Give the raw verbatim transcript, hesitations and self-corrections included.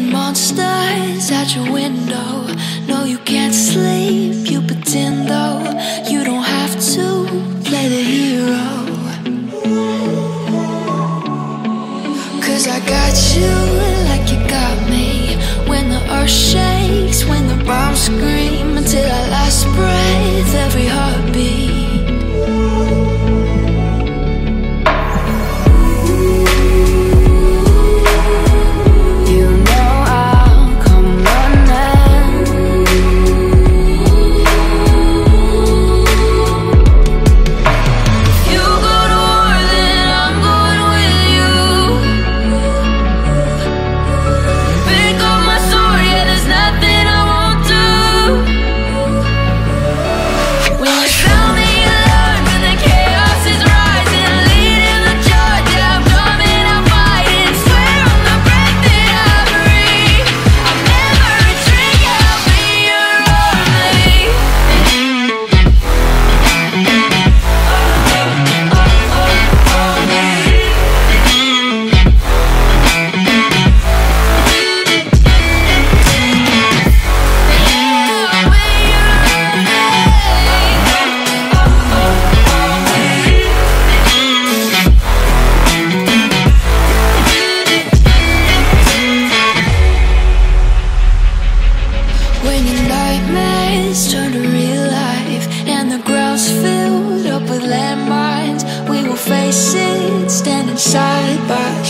Seeing monsters at your window. No, you can't sleep, you pretend though. You don't have to play the hero, 'cause I got you like you got me. When the earth shakes, when the bombs scream, until our last breath, every heartbeat. Turn to real life, and the ground's filled up with landmines. We will face it, standing side by side.